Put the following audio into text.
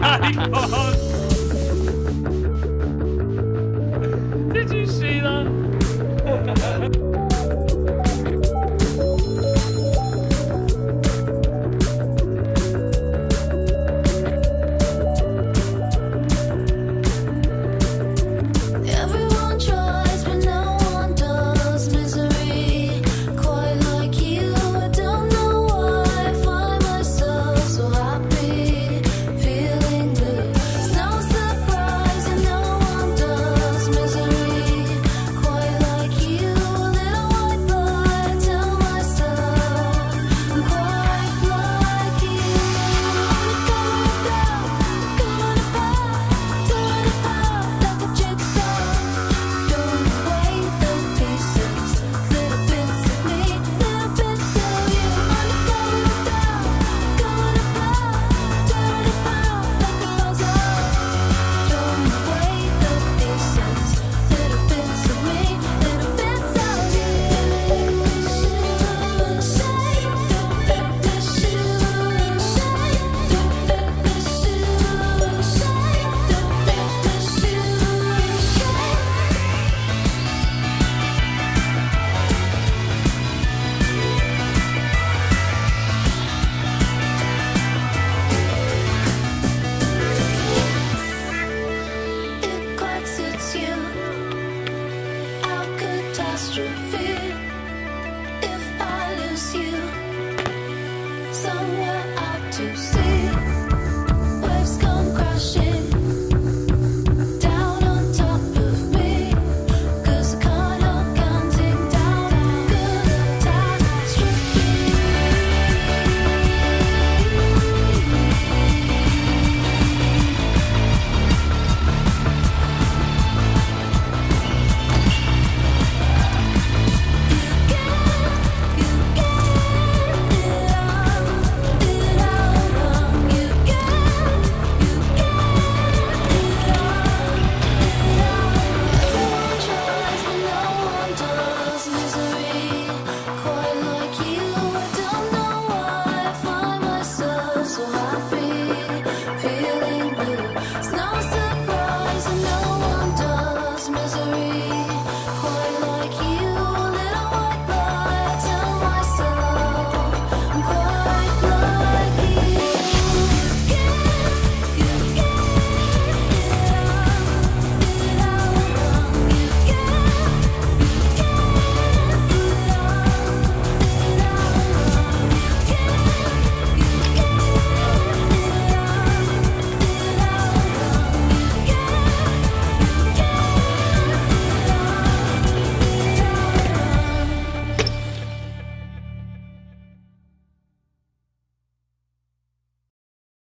my God.